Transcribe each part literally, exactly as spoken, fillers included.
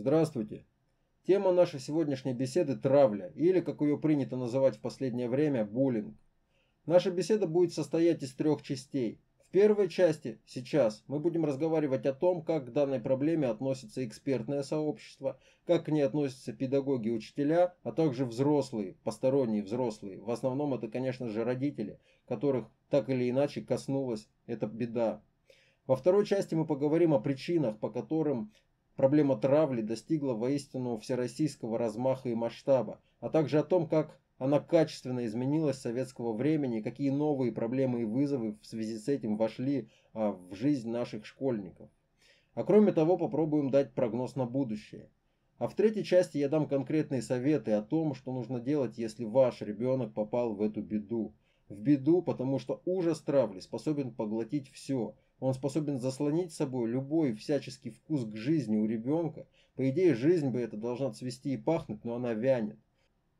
Здравствуйте. Тема нашей сегодняшней беседы – травля, или, как ее принято называть в последнее время, буллинг. Наша беседа будет состоять из трех частей. В первой части, сейчас, мы будем разговаривать о том, как к данной проблеме относится экспертное сообщество, как к ней относятся педагоги и учителя, а также взрослые, посторонние взрослые. В основном это, конечно же, родители, которых так или иначе коснулась эта беда. Во второй части мы поговорим о причинах, по которым проблема травли достигла воистину всероссийского размаха и масштаба, а также о том, как она качественно изменилась с советского времени и какие новые проблемы и вызовы в связи с этим вошли а, в жизнь наших школьников. А кроме того, попробуем дать прогноз на будущее. А в третьей части я дам конкретные советы о том, что нужно делать, если ваш ребенок попал в эту беду. В беду, потому что ужас травли способен поглотить все. Он способен заслонить собой любой всяческий вкус к жизни у ребенка. По идее, жизнь бы это должна цвести и пахнуть, но она вянет.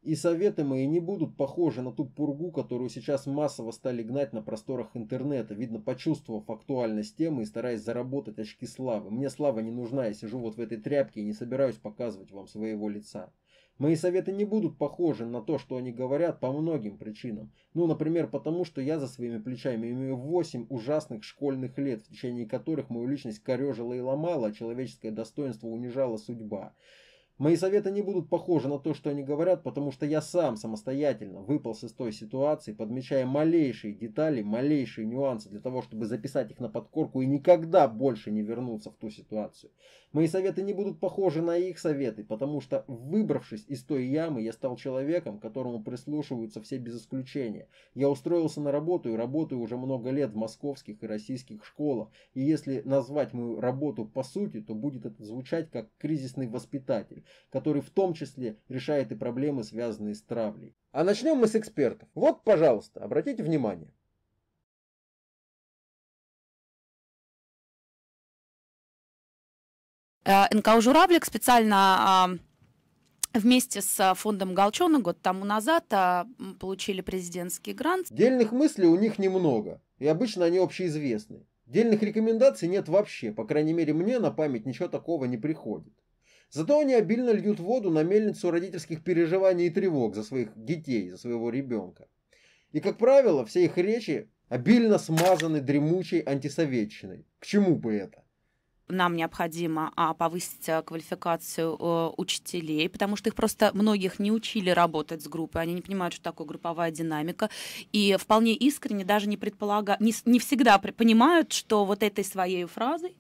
И советы мои не будут похожи на ту пургу, которую сейчас массово стали гнать на просторах интернета, видно, почувствовав актуальность темы и стараясь заработать очки славы. Мне слава не нужна, я сижу вот в этой тряпке и не собираюсь показывать вам своего лица. Мои советы не будут похожи на то, что они говорят, по многим причинам. Ну, например, потому что я за своими плечами имею восемь ужасных школьных лет, в течение которых мою личность корежила и ломала, а человеческое достоинство унижала судьба. Мои советы не будут похожи на то, что они говорят, потому что я сам самостоятельно выпал из той ситуации, подмечая малейшие детали, малейшие нюансы для того, чтобы записать их на подкорку и никогда больше не вернуться в ту ситуацию. Мои советы не будут похожи на их советы, потому что, выбравшись из той ямы, я стал человеком, к которому прислушиваются все без исключения. Я устроился на работу и работаю уже много лет в московских и российских школах. И если назвать мою работу по сути, то будет это звучать как кризисный воспитатель, который в том числе решает и проблемы, связанные с травлей. А начнем мы с экспертов. Вот, пожалуйста, обратите внимание. эн ка у «Журавлик» специально вместе с фондом «Галчонок» год тому назад получили президентский грант. Дельных мыслей у них немного, и обычно они общеизвестны. Дельных рекомендаций нет вообще, по крайней мере мне на память ничего такого не приходит. Зато они обильно льют воду на мельницу родительских переживаний и тревог за своих детей, за своего ребенка. И, как правило, все их речи обильно смазаны дремучей антисоветчиной. К чему бы это? Нам необходимо повысить квалификацию учителей, потому что их просто многих не учили работать с группой, они не понимают, что такое групповая динамика, и вполне искренне даже не предполагают, не, не всегда понимают, что вот этой своей фразой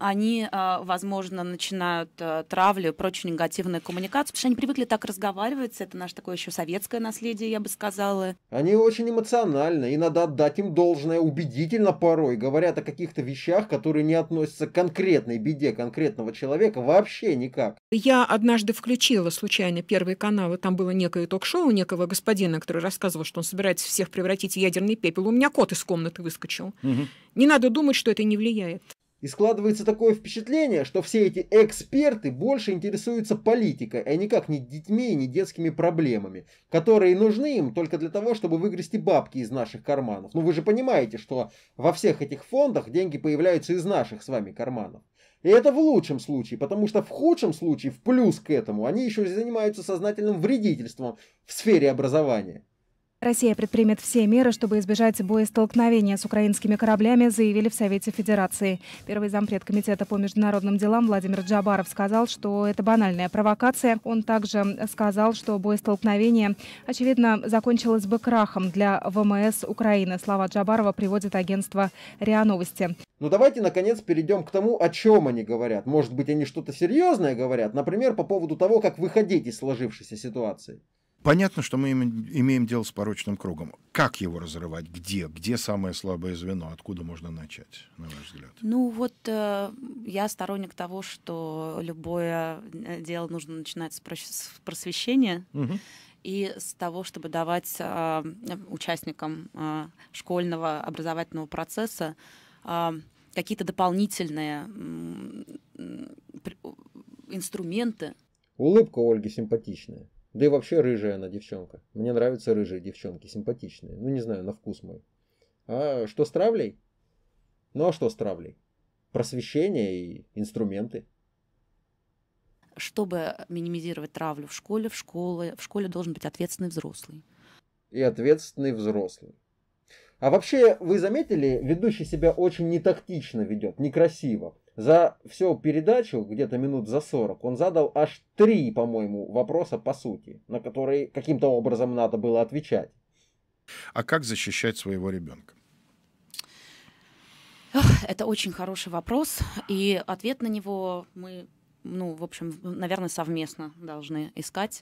они, возможно, начинают травлю и прочую негативную коммуникацию, потому что они привыкли так разговаривать, это наше такое еще советское наследие, я бы сказала. Они очень эмоционально, и надо отдать им должное, убедительно порой, говорят о каких-то вещах, которые не относятся к конкретной беде конкретного человека вообще никак. Я однажды включила случайно первые каналы, там было некое ток-шоу некого господина, который рассказывал, что он собирается всех превратить в ядерный пепел. У меня кот из комнаты выскочил. Угу. Не надо думать, что это не влияет. И складывается такое впечатление, что все эти эксперты больше интересуются политикой, а никак не детьми и не детскими проблемами, которые нужны им только для того, чтобы выгрести бабки из наших карманов. Ну вы же понимаете, что во всех этих фондах деньги появляются из наших с вами карманов. И это в лучшем случае, потому что в худшем случае, в плюс к этому, они еще и занимаются сознательным вредительством в сфере образования. Россия предпримет все меры, чтобы избежать боестолкновения с украинскими кораблями, заявили в Совете Федерации. Первый зампред комитета по международным делам Владимир Джабаров сказал, что это банальная провокация. Он также сказал, что боестолкновение, очевидно, закончилось бы крахом для вэ эм эс Украины. Слова Джабарова приводит агентство РИА Новости. Ну давайте, наконец, перейдем к тому, о чем они говорят. Может быть, они что-то серьезное говорят, например, по поводу того, как выходить из сложившейся ситуации. Понятно, что мы имеем дело с порочным кругом. Как его разрывать? Где? Где самое слабое звено? Откуда можно начать, на ваш взгляд? Ну вот э, я сторонник того, что любое дело нужно начинать с, прос с просвещения. Угу. И с того, чтобы давать э, участникам э, школьного образовательного процесса э, какие-то дополнительные э, инструменты. Улыбка Ольги симпатичная. Да и вообще рыжая она девчонка. Мне нравятся рыжие девчонки, симпатичные. Ну, не знаю, на вкус мой. А что с травлей? Ну, а что с травлей? Просвещение и инструменты. чтобы минимизировать травлю в школе, в школе, в школе должен быть ответственный взрослый. И ответственный взрослый. А вообще, вы заметили, ведущий себя очень нетактично ведет, некрасиво. За всю передачу, где-то минут за сорок, он задал аж три, по-моему, вопроса по сути, на которые каким-то образом надо было отвечать. А как защищать своего ребенка? Это очень хороший вопрос, и ответ на него мы, ну, в общем, наверное, совместно должны искать.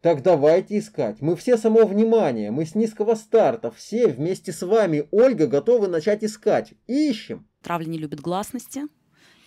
Так давайте искать. Мы все само внимание, мы с низкого старта, все вместе с вами, Ольга, готовы начать искать. Ищем. Травля не любит гласности,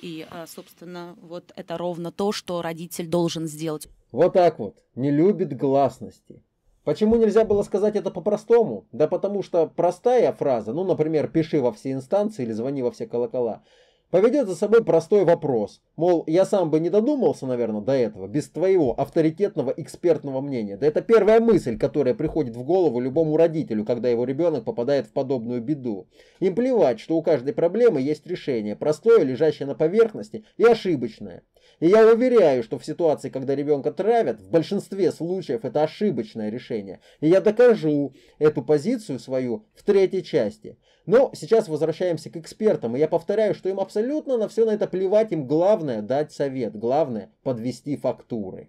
и, собственно, вот это ровно то, что родитель должен сделать. Вот так вот, не любит гласности. Почему нельзя было сказать это по-простому? Да потому что простая фраза, ну, например, пиши во все инстанции или звони во все колокола, поведет за собой простой вопрос, мол, я сам бы не додумался, наверное, до этого, без твоего авторитетного экспертного мнения. Да это первая мысль, которая приходит в голову любому родителю, когда его ребенок попадает в подобную беду. Им плевать, что у каждой проблемы есть решение, простое, лежащее на поверхности и ошибочное. И я уверяю, что в ситуации, когда ребенка травят, в большинстве случаев это ошибочное решение. И я докажу эту позицию свою в третьей части. Но сейчас возвращаемся к экспертам, и я повторяю, что им абсолютно на все на это плевать, им главное дать совет, главное подвести фактуры.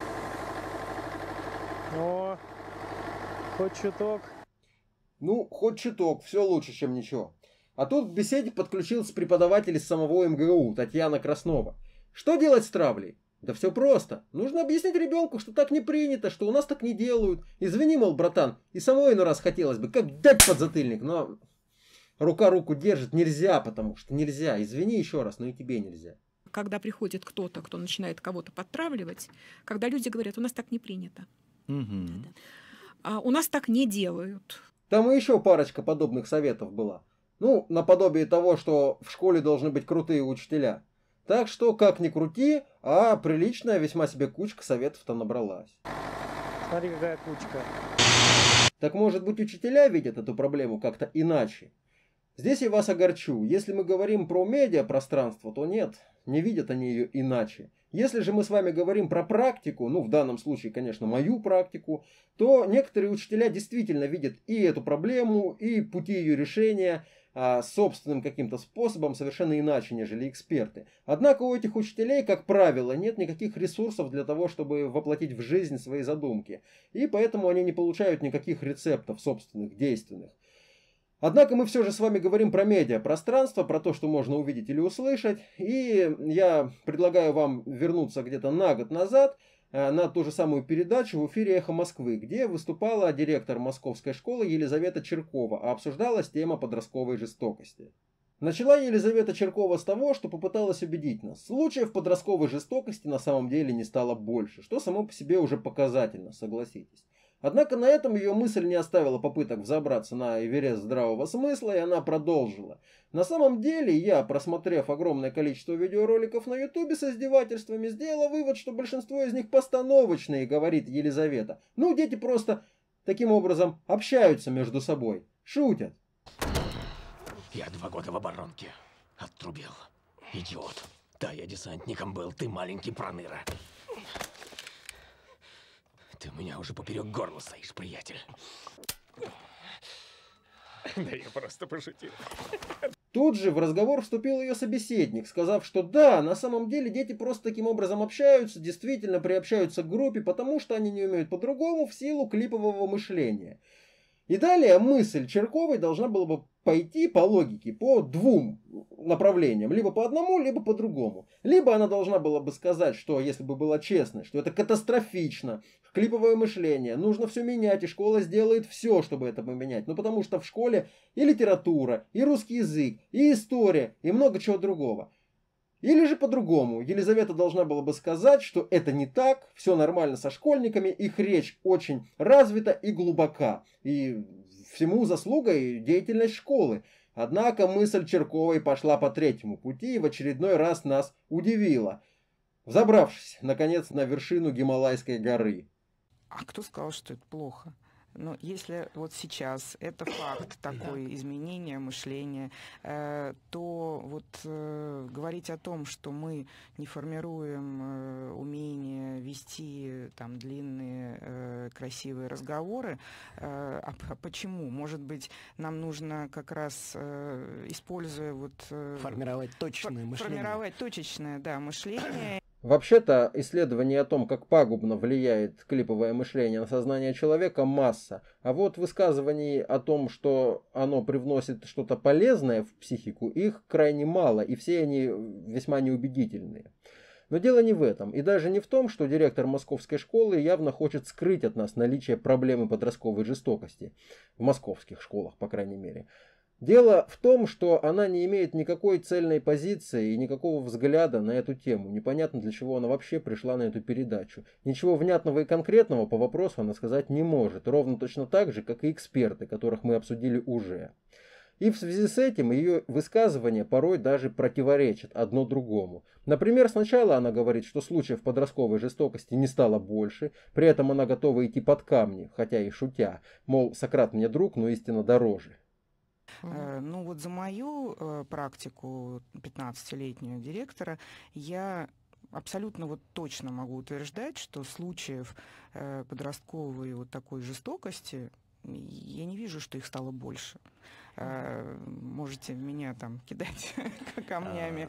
Но хоть чуток. Ну, хоть чуток, все лучше, чем ничего. А тут к беседе подключился преподаватель из самого МГУ, Татьяна Краснова. Что делать с травлей? Да все просто. Нужно объяснить ребенку, что так не принято, что у нас так не делают. Извини, мол, братан, и самой иной раз хотелось бы, как дать подзатыльник, но рука руку держит, нельзя, потому что нельзя. Извини еще раз, но и тебе нельзя. Когда приходит кто-то, кто начинает кого-то подтравливать, когда люди говорят, у нас так не принято, угу. а у нас так не делают. Там и еще парочка подобных советов была. Ну, наподобие того, что в школе должны быть крутые учителя. Так что, как ни крути, а приличная весьма себе кучка советов-то набралась. Смотри, какая кучка. Так может быть, учителя видят эту проблему как-то иначе? Здесь я вас огорчу. Если мы говорим про медиапространство, то нет, не видят они ее иначе. Если же мы с вами говорим про практику, ну в данном случае, конечно, мою практику, то некоторые учителя действительно видят и эту проблему, и пути ее решения а, собственным каким-то способом совершенно иначе, нежели эксперты. Однако у этих учителей, как правило, нет никаких ресурсов для того, чтобы воплотить в жизнь свои задумки. И поэтому они не получают никаких рецептов собственных, действенных. Однако мы все же с вами говорим про медиапространство, про то, что можно увидеть или услышать. И я предлагаю вам вернуться где-то на год назад на ту же самую передачу в эфире «Эхо Москвы», где выступала директор московской школы Елизавета Чиркова, а обсуждалась тема подростковой жестокости. Начала Елизавета Чиркова с того, что попыталась убедить нас. Случаев подростковой жестокости на самом деле не стало больше, что само по себе уже показательно, согласитесь. Однако на этом ее мысль не оставила попыток взобраться на эверест здравого смысла, и она продолжила. На самом деле, я, просмотрев огромное количество видеороликов на ютубе с издевательствами, сделала вывод, что большинство из них постановочные, говорит Елизавета. Ну, дети просто таким образом общаются между собой, шутят. Я два года в оборонке отрубил. Идиот. Да, я десантником был, ты маленький проныра. Ты меня уже поперек горла стоишь, приятель. Да я просто пошутил. Тут же в разговор вступил ее собеседник, сказав, что да, на самом деле дети просто таким образом общаются, действительно приобщаются к группе, потому что они не умеют по-другому в силу клипового мышления. И далее мысль Чирковой должна была бы пойти по логике по двум направлениям, либо по одному, либо по другому. Либо она должна была бы сказать, что, если бы была честной, что это катастрофично, клиповое мышление, нужно все менять, и школа сделает все, чтобы это поменять. Ну потому что в школе и литература, и русский язык, и история, и много чего другого. Или же по-другому, Елизавета должна была бы сказать, что это не так, все нормально со школьниками, их речь очень развита и глубока, и всему заслуга и деятельность школы. Однако мысль Чирковой пошла по третьему пути и в очередной раз нас удивила, взобравшись, наконец, на вершину Гималайской горы. А кто сказал, что это плохо? Но если вот сейчас это факт, такое изменение мышления, э, то вот э, говорить о том, что мы не формируем э, умение вести там длинные э, красивые разговоры. Э, а почему? Может быть, нам нужно как раз, э, используя вот... Э, формировать точечное фор- мышление. Формировать точечное, да, мышление. Вообще-то исследований о том, как пагубно влияет клиповое мышление на сознание человека, масса. А вот высказываний о том, что оно привносит что-то полезное в психику, их крайне мало, и все они весьма неубедительные. Но дело не в этом, и даже не в том, что директор московской школы явно хочет скрыть от нас наличие проблемы подростковой жестокости, в московских школах, по крайней мере. Дело в том, что она не имеет никакой цельной позиции и никакого взгляда на эту тему. Непонятно, для чего она вообще пришла на эту передачу. Ничего внятного и конкретного по вопросу она сказать не может, ровно точно так же, как и эксперты, которых мы обсудили уже. И в связи с этим ее высказывания порой даже противоречат одно другому. Например, сначала она говорит, что случаев подростковой жестокости не стало больше, при этом она готова идти под камни, хотя и шутя, мол, Сократ мне друг, но истина дороже. Uh-huh. Ну вот за мою э, практику пятнадцатилетнего директора я абсолютно вот точно могу утверждать, что случаев э, подростковой вот такой жестокости я не вижу, что их стало больше. Э, можете меня там кидать камнями.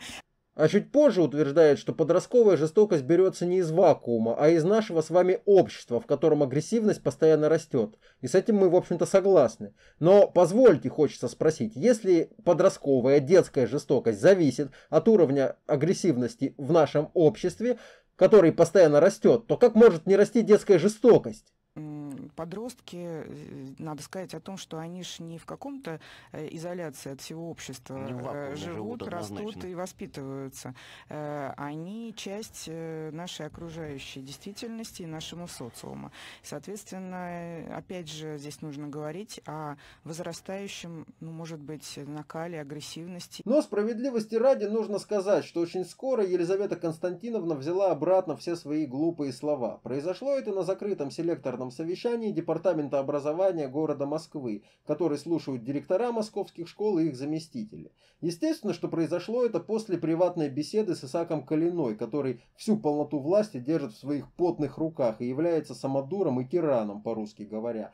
А чуть позже утверждает, что подростковая жестокость берется не из вакуума, а из нашего с вами общества, в котором агрессивность постоянно растет. И с этим мы, в общем-то, согласны. Но позвольте, хочется спросить, если подростковая детская жестокость зависит от уровня агрессивности в нашем обществе, который постоянно растет, то как может не расти детская жестокость? Подростки, надо сказать о том, что они ж не в каком-то изоляции от всего общества вакууме, живут, живут растут и воспитываются. Они часть нашей окружающей действительности и нашего социума. Соответственно, опять же, здесь нужно говорить о возрастающем, ну, может быть, накале агрессивности. Но справедливости ради нужно сказать, что очень скоро Елизавета Константиновна взяла обратно все свои глупые слова. Произошло это на закрытом селекторном совещании Департамента образования города Москвы, который слушают директора московских школ и их заместители. Естественно, что произошло это после приватной беседы с Исааком Калиной, который всю полноту власти держит в своих потных руках и является самодуром и тираном, по-русски говоря.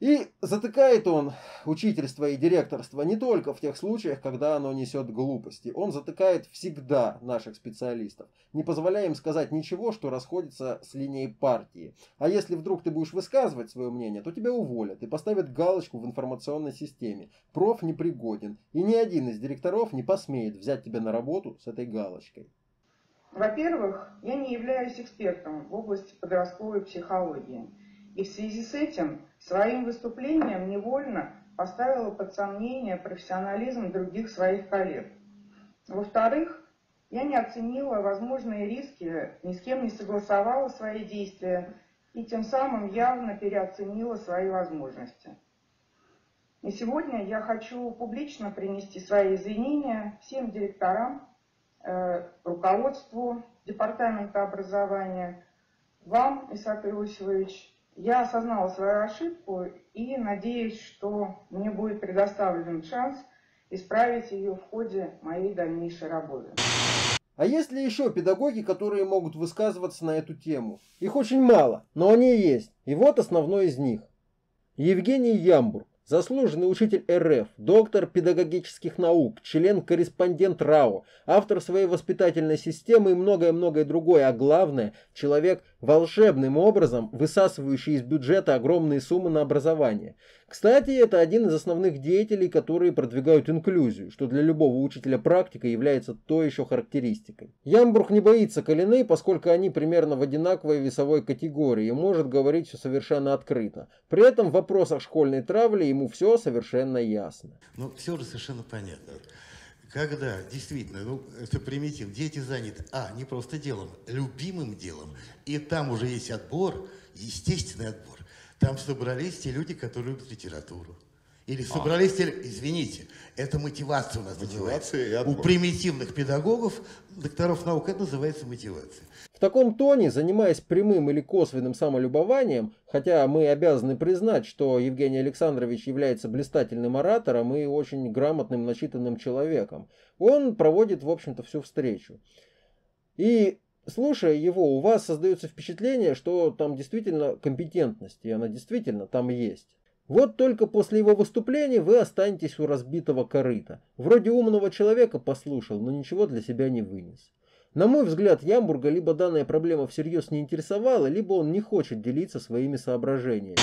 И затыкает он учительство и директорство не только в тех случаях, когда оно несет глупости. Он затыкает всегда наших специалистов, не позволяя им сказать ничего, что расходится с линией партии. А если вдруг ты будешь высказывать свое мнение, то тебя уволят и поставят галочку в информационной системе. Проф непригоден, и ни один из директоров не посмеет взять тебя на работу с этой галочкой. Во-первых, я не являюсь экспертом в области подростковой психологии. И в связи с этим своим выступлением невольно поставила под сомнение профессионализм других своих коллег. Во-вторых, я не оценила возможные риски, ни с кем не согласовала свои действия и тем самым явно переоценила свои возможности. И сегодня я хочу публично принести свои извинения всем директорам, э, руководству Департамента образования, вам, Исаак Иосифович. Я осознала свою ошибку и надеюсь, что мне будет предоставлен шанс исправить ее в ходе моей дальнейшей работы. А есть ли еще педагоги, которые могут высказываться на эту тему? Их очень мало, но они есть. И вот основной из них. Евгений Ямбург, заслуженный учитель эр эф, доктор педагогических наук, член-корреспондент РАО, автор своей воспитательной системы и многое-многое другое, а главное, человек, волшебным образом высасывающий из бюджета огромные суммы на образование. Кстати, это один из основных деятелей, которые продвигают инклюзию, что для любого учителя практика является той еще характеристикой. Ямбург не боится Калины, поскольку они примерно в одинаковой весовой категории и может говорить все совершенно открыто. При этом в вопросах школьной травли ему все совершенно ясно. Ну, все же совершенно понятно. Когда, действительно, ну, это примитив, дети заняты, а, не просто делом, любимым делом, и там уже есть отбор, естественный отбор. Там собрались те люди, которые любят литературу. Или собрались а. те, извините, это мотивация у нас называется. У примитивных педагогов, докторов наук, это называется мотивация. В таком тоне, занимаясь прямым или косвенным самолюбованием, хотя мы обязаны признать, что Евгений Александрович является блистательным оратором и очень грамотным, начитанным человеком, он проводит, в общем-то, всю встречу. И слушая его, у вас создается впечатление, что там действительно компетентность, и она действительно там есть. Вот только после его выступления вы останетесь у разбитого корыта. Вроде умного человека послушал, но ничего для себя не вынес. На мой взгляд, Ямбурга либо данная проблема всерьез не интересовала, либо он не хочет делиться своими соображениями.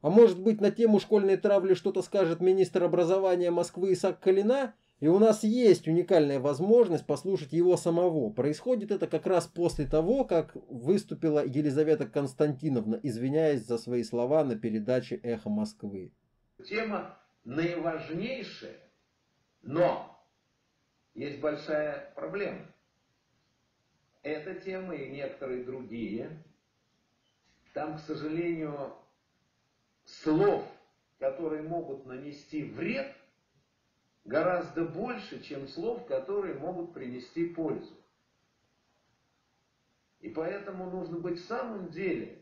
А может быть, на тему школьной травли что-то скажет министр образования Москвы Исаак Калина? И у нас есть уникальная возможность послушать его самого. Происходит это как раз после того, как выступила Елизавета Константиновна, извиняясь за свои слова на передаче «Эхо Москвы». Тема наиважнейшая, но есть большая проблема. Эта тема и некоторые другие. Там, к сожалению, слов, которые могут нанести вред, гораздо больше, чем слов, которые могут принести пользу. И поэтому нужно быть в самом деле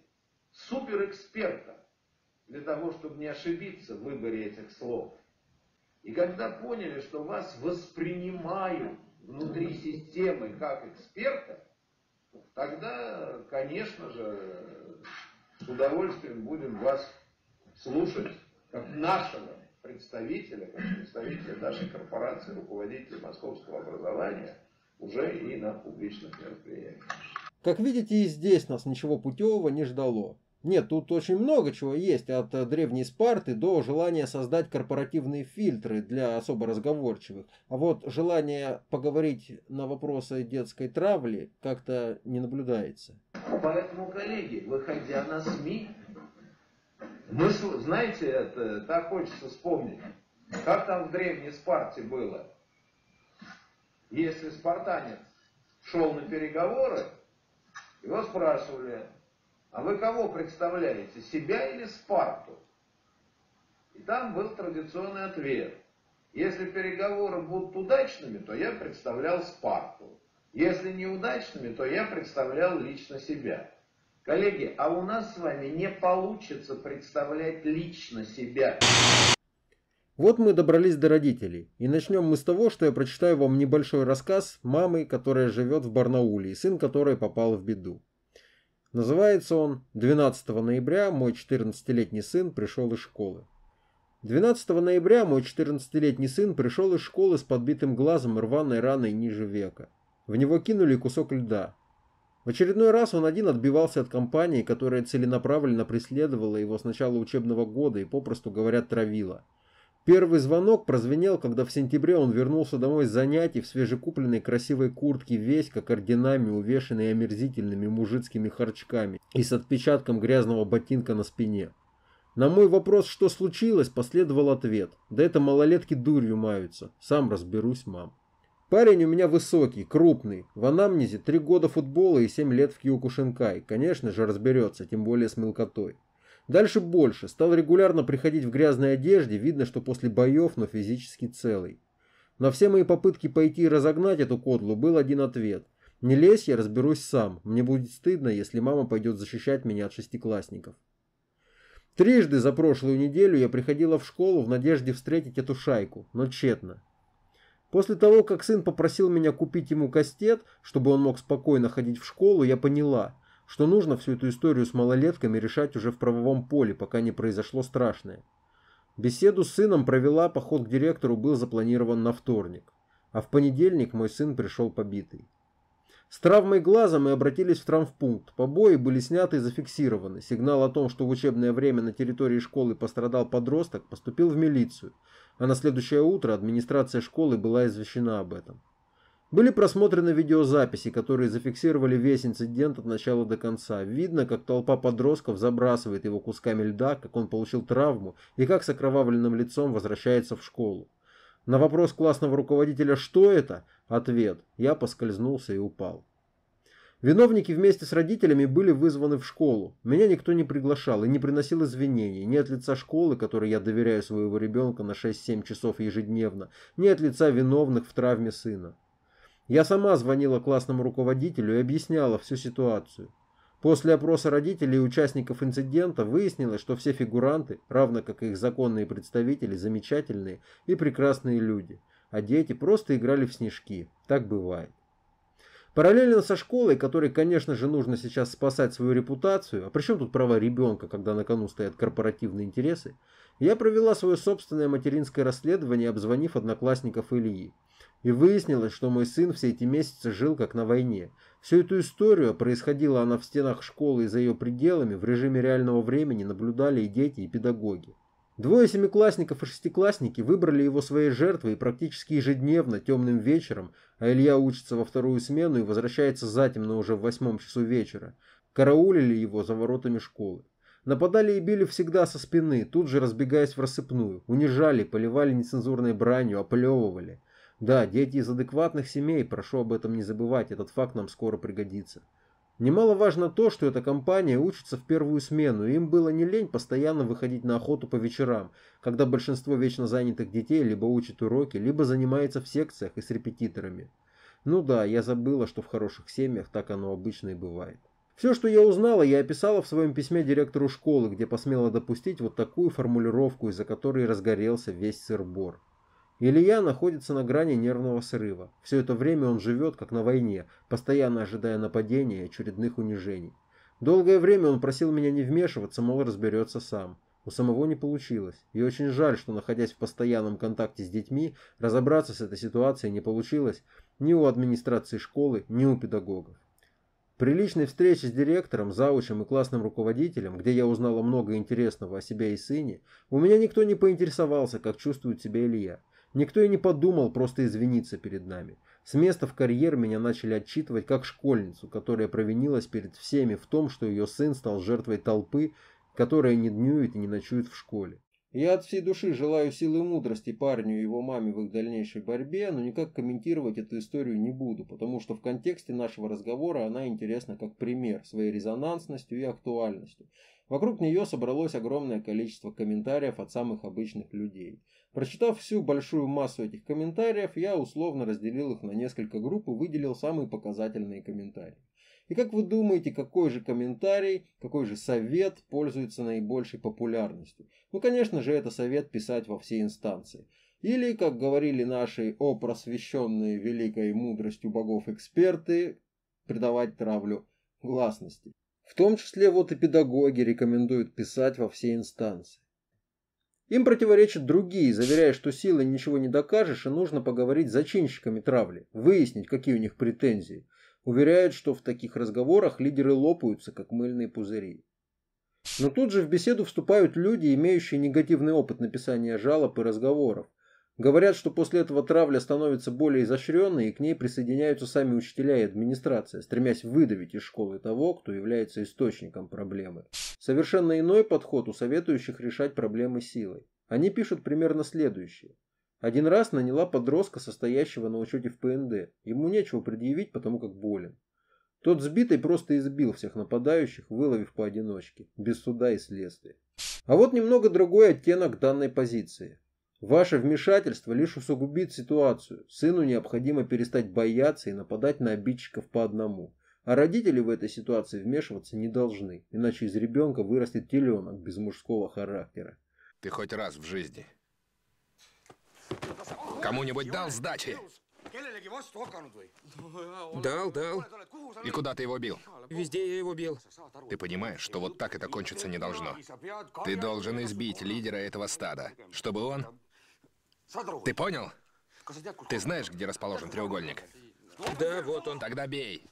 суперэкспертом для того, чтобы не ошибиться в выборе этих слов. И когда поняли, что вас воспринимают внутри системы как эксперта, тогда, конечно же, с удовольствием будем вас слушать как нашего представителя, как представителя нашей корпорации, руководителя московского образования, уже и на публичных мероприятиях. Как видите, и здесь нас ничего путевого не ждало. Нет, тут очень много чего есть, от древней Спарты до желания создать корпоративные фильтры для особо разговорчивых. А вот желание поговорить на вопросы детской травли как-то не наблюдается. Поэтому, коллеги, выходя на СМИ, мы, знаете, это, так хочется вспомнить, как там в древней Спарте было. Если спартанец шел на переговоры, его спрашивали, а вы кого представляете, себя или Спарту? И там был традиционный ответ. Если переговоры будут удачными, то я представлял Спарту. Если неудачными, то я представлял лично себя. Коллеги, а у нас с вами не получится представлять лично себя. Вот мы добрались до родителей. И начнем мы с того, что я прочитаю вам небольшой рассказ мамы, которая живет в Барнауле, и сын которой попал в беду. Называется он «двенадцатого ноября мой четырнадцатилетний сын пришел из школы». двенадцатого ноября мой четырнадцатилетний сын пришел из школы с подбитым глазом и рваной раной ниже века. В него кинули кусок льда. В очередной раз он один отбивался от компании, которая целенаправленно преследовала его с начала учебного года и, попросту говоря, травила. Первый звонок прозвенел, когда в сентябре он вернулся домой с занятий в свежекупленной красивой куртке, весь как орденами, увешанной омерзительными мужицкими харчками и с отпечатком грязного ботинка на спине. На мой вопрос, что случилось, последовал ответ: «Да это малолетки дурью маются, сам разберусь, мам». Парень у меня высокий, крупный, в анамнезе три года футбола и семь лет в Киокушинкай, конечно же разберется, тем более с мелкотой. Дальше больше, стал регулярно приходить в грязной одежде, видно, что после боев, но физически целый. На все мои попытки пойти и разогнать эту кодлу был один ответ: не лезь, я разберусь сам, мне будет стыдно, если мама пойдет защищать меня от шестиклассников. Трижды за прошлую неделю я приходила в школу в надежде встретить эту шайку, но тщетно. После того, как сын попросил меня купить ему кастет, чтобы он мог спокойно ходить в школу, я поняла, что нужно всю эту историю с малолетками решать уже в правовом поле, пока не произошло страшное. Беседу с сыном провела, поход к директору был запланирован на вторник, а в понедельник мой сын пришел побитый. С травмой глаза мы обратились в травмпункт, побои были сняты и зафиксированы, сигнал о том, что в учебное время на территории школы пострадал подросток, поступил в милицию, а на следующее утро администрация школы была извещена об этом. Были просмотрены видеозаписи, которые зафиксировали весь инцидент от начала до конца. Видно, как толпа подростков забрасывает его кусками льда, как он получил травму и как с окровавленным лицом возвращается в школу. На вопрос классного руководителя «Что это?» ответ: «Я поскользнулся и упал». Виновники вместе с родителями были вызваны в школу. Меня никто не приглашал и не приносил извинений. Ни от лица школы, которой я доверяю своего ребенка на шесть-семь часов ежедневно, ни от лица виновных в травме сына. Я сама звонила классному руководителю и объясняла всю ситуацию. После опроса родителей и участников инцидента выяснилось, что все фигуранты, равно как и их законные представители, замечательные и прекрасные люди, а дети просто играли в снежки. Так бывает. Параллельно со школой, которой, конечно же, нужно сейчас спасать свою репутацию, а при чем тут права ребенка, когда на кону стоят корпоративные интересы, я провела свое собственное материнское расследование, обзвонив одноклассников Ильи. И выяснилось, что мой сын все эти месяцы жил как на войне. Всю эту историю, происходила она в стенах школы и за ее пределами, в режиме реального времени наблюдали и дети, и педагоги. Двое семиклассников и шестиклассники выбрали его своей жертвой и практически ежедневно, темным вечером, а Илья учится во вторую смену и возвращается затемно уже в восьмом часу вечера, караулили его за воротами школы. Нападали и били всегда со спины, тут же разбегаясь в рассыпную, унижали, поливали нецензурной бранью, оплевывали. Да, дети из адекватных семей, прошу об этом не забывать, этот факт нам скоро пригодится. Немаловажно то, что эта компания учится в первую смену, и им было не лень постоянно выходить на охоту по вечерам, когда большинство вечно занятых детей либо учат уроки, либо занимается в секциях и с репетиторами. Ну да, я забыла, что в хороших семьях так оно обычно и бывает. Все, что я узнала, я описала в своем письме директору школы, где посмела допустить вот такую формулировку, из-за которой разгорелся весь сыр-бор. Илья находится на грани нервного срыва. Все это время он живет, как на войне, постоянно ожидая нападения и очередных унижений. Долгое время он просил меня не вмешиваться, мол, разберется сам. У самого не получилось. И очень жаль, что, находясь в постоянном контакте с детьми, разобраться с этой ситуацией не получилось ни у администрации школы, ни у педагогов. При личной встрече с директором, заучем и классным руководителем, где я узнала много интересного о себе и сыне, у меня никто не поинтересовался, как чувствует себя Илья. Никто и не подумал просто извиниться перед нами. С места в карьер меня начали отчитывать как школьницу, которая провинилась перед всеми в том, что ее сын стал жертвой толпы, которая не днюет и не ночует в школе. Я от всей души желаю силы и мудрости парню и его маме в их дальнейшей борьбе, но никак комментировать эту историю не буду, потому что в контексте нашего разговора она интересна как пример своей резонансностью и актуальностью. Вокруг нее собралось огромное количество комментариев от самых обычных людей. Прочитав всю большую массу этих комментариев, я условно разделил их на несколько групп и выделил самые показательные комментарии. И как вы думаете, какой же комментарий, какой же совет пользуется наибольшей популярностью? Ну, конечно же, это совет писать во все инстанции. Или, как говорили наши опросвещенные великой мудростью богов эксперты, придавать травлю гласности. В том числе вот и педагоги рекомендуют писать во все инстанции. Им противоречат другие, заверяя, что силой ничего не докажешь и нужно поговорить с зачинщиками травли, выяснить, какие у них претензии. Уверяют, что в таких разговорах лидеры лопаются, как мыльные пузыри. Но тут же в беседу вступают люди, имеющие негативный опыт написания жалоб и разговоров. Говорят, что после этого травля становится более изощренной, и к ней присоединяются сами учителя и администрация, стремясь выдавить из школы того, кто является источником проблемы. Совершенно иной подход у советующих решать проблемы силой. Они пишут примерно следующее. Один раз наняла подростка, состоящего на учете в ПНД. Ему нечего предъявить, потому как болен. Тот сбитый просто избил всех нападающих, выловив поодиночке, без суда и следствия. А вот немного другой оттенок данной позиции. Ваше вмешательство лишь усугубит ситуацию. Сыну необходимо перестать бояться и нападать на обидчиков по одному. А родители в этой ситуации вмешиваться не должны, иначе из ребенка вырастет теленок без мужского характера. Ты хоть раз в жизни кому-нибудь дал сдачи? Дал, дал. И куда ты его бил? Везде я его бил. Ты понимаешь, что вот так это кончиться не должно. Ты должен избить лидера этого стада, чтобы он... Ты понял? Ты знаешь, где расположен треугольник? Да, вот он. Тогда бей.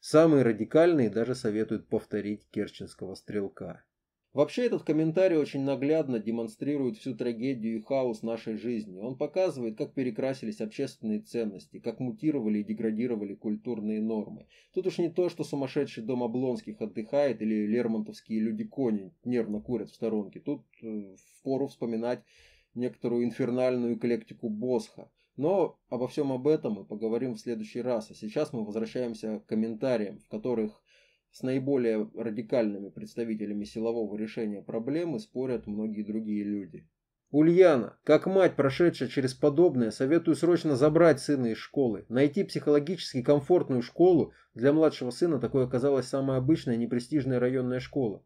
Самые радикальные даже советуют повторить керченского стрелка. Вообще этот комментарий очень наглядно демонстрирует всю трагедию и хаос нашей жизни. Он показывает, как перекрасились общественные ценности, как мутировали и деградировали культурные нормы. Тут уж не то, что сумасшедший дом Облонских отдыхает или лермонтовские люди-кони нервно курят в сторонке. Тут впору вспоминать некоторую инфернальную эклектику Босха. Но обо всем об этом мы поговорим в следующий раз, а сейчас мы возвращаемся к комментариям, в которых с наиболее радикальными представителями силового решения проблемы спорят многие другие люди. Ульяна, как мать, прошедшая через подобное, советую срочно забрать сына из школы, найти психологически комфортную школу. Для младшего сына такой оказалась самая обычная непрестижная районная школа.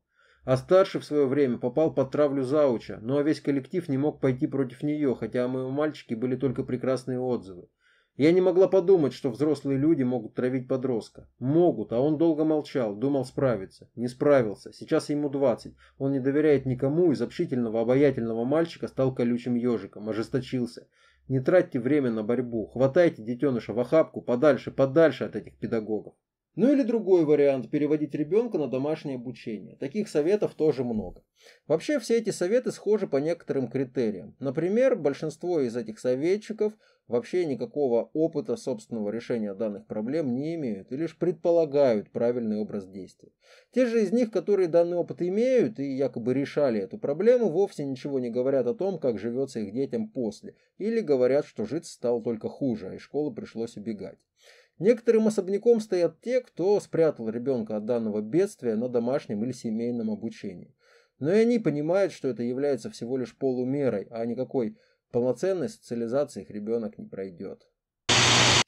А старший в свое время попал под травлю зауча, ну а весь коллектив не мог пойти против нее, хотя о моем мальчике были только прекрасные отзывы. Я не могла подумать, что взрослые люди могут травить подростка. Могут, а он долго молчал, думал справиться. Не справился, сейчас ему двадцать. Он не доверяет никому, из общительного, обаятельного мальчика стал колючим ежиком, ожесточился. Не тратьте время на борьбу, хватайте детеныша в охапку, подальше, подальше от этих педагогов. Ну или другой вариант – переводить ребенка на домашнее обучение. Таких советов тоже много. Вообще все эти советы схожи по некоторым критериям. Например, большинство из этих советчиков вообще никакого опыта собственного решения данных проблем не имеют и лишь предполагают правильный образ действий. Те же из них, которые данный опыт имеют и якобы решали эту проблему, вовсе ничего не говорят о том, как живется их детям после, или говорят, что жить стало только хуже, а из школы пришлось убегать. Некоторым особняком стоят те, кто спрятал ребенка от данного бедствия на домашнем или семейном обучении. Но и они понимают, что это является всего лишь полумерой, а никакой полноценной социализации их ребенок не пройдет.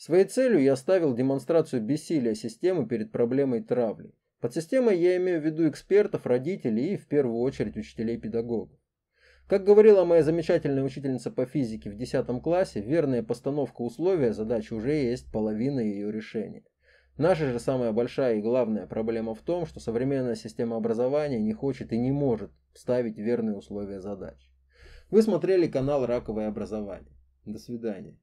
Своей целью я ставил демонстрацию бессилия системы перед проблемой травли. Под системой я имею в виду экспертов, родителей и, в первую очередь, учителей-педагогов. Как говорила моя замечательная учительница по физике в десятом классе, верная постановка условия задачи уже есть половина ее решения. Наша же самая большая и главная проблема в том, что современная система образования не хочет и не может ставить верные условия задач. Вы смотрели канал «Раковое образование». До свидания.